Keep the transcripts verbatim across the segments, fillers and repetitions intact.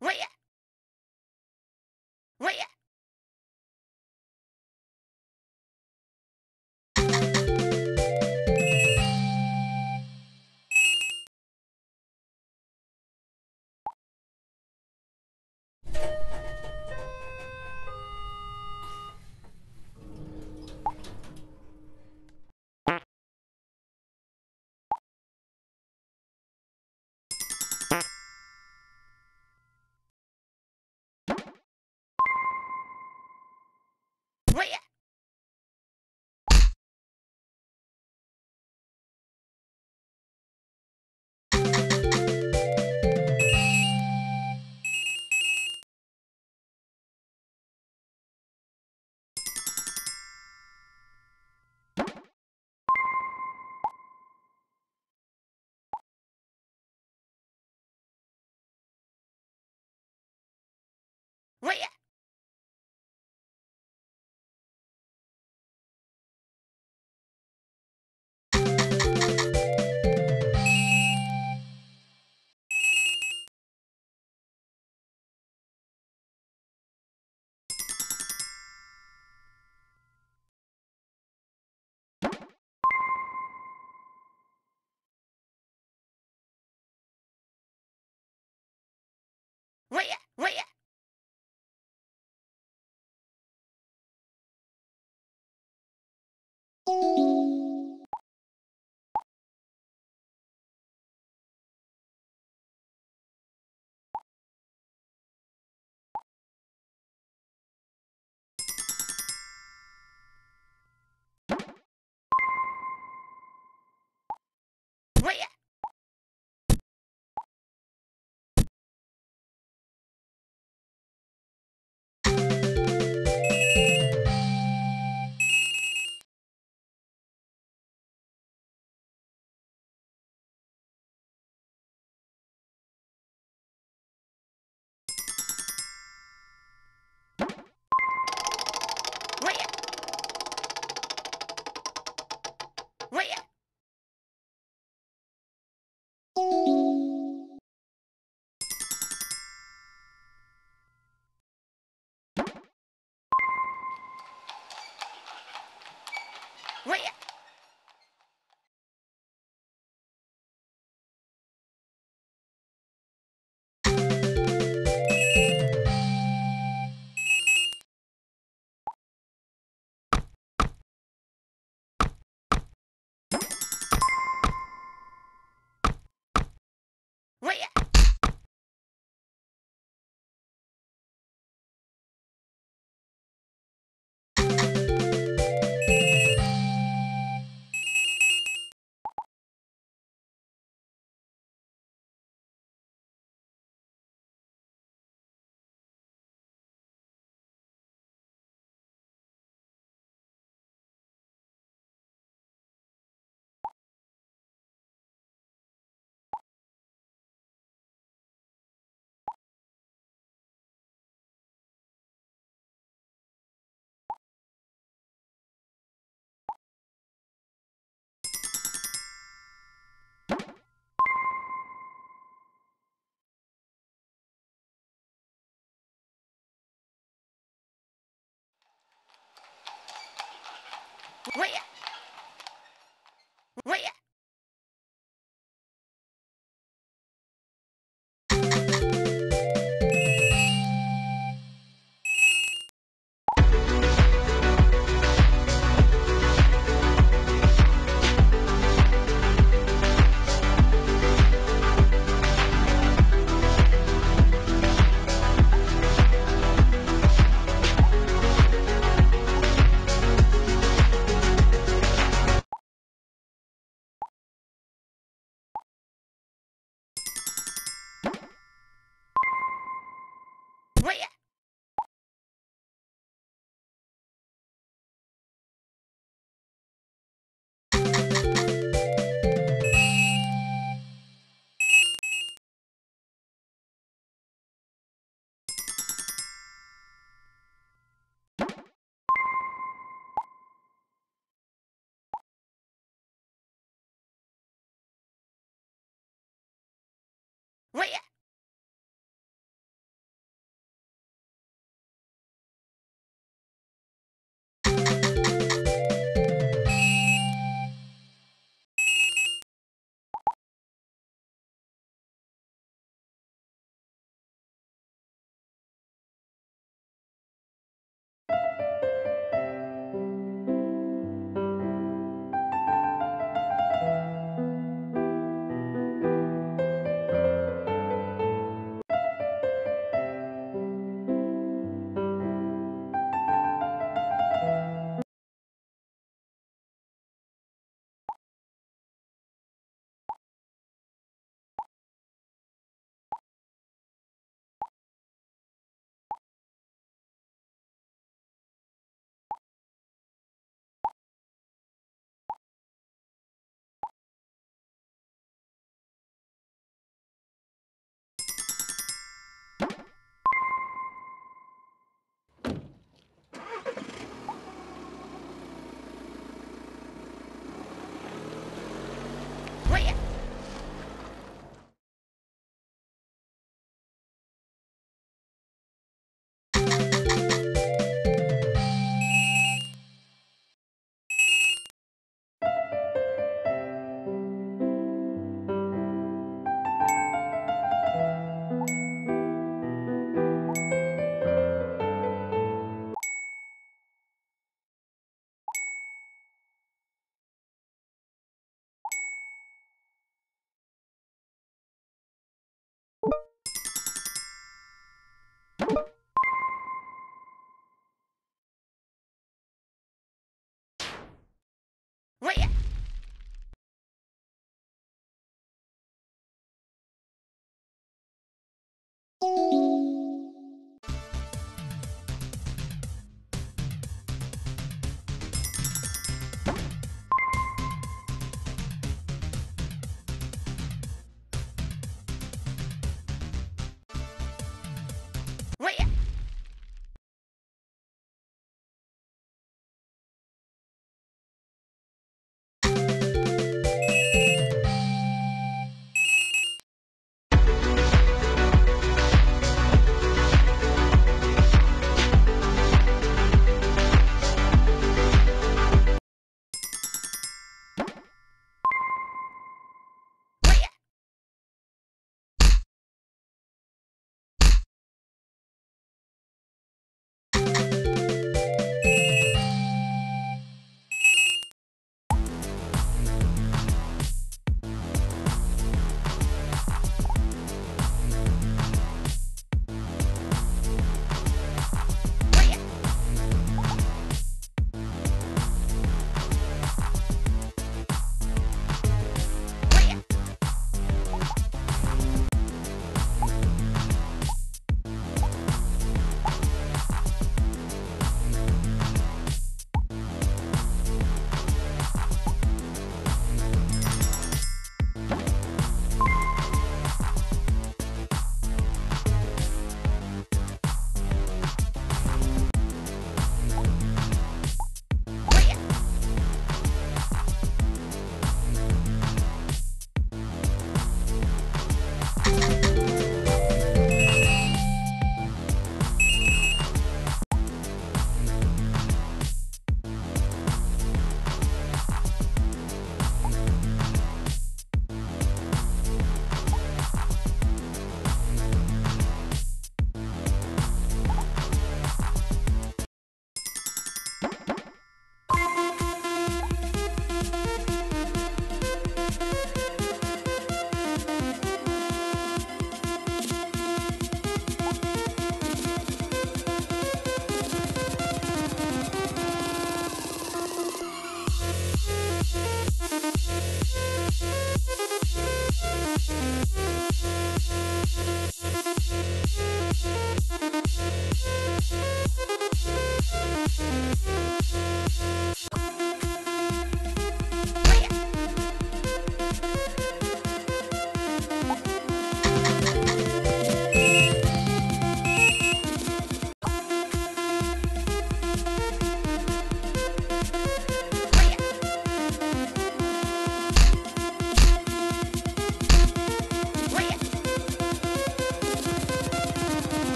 Wait! Wait!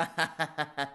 Ha ha ha ha.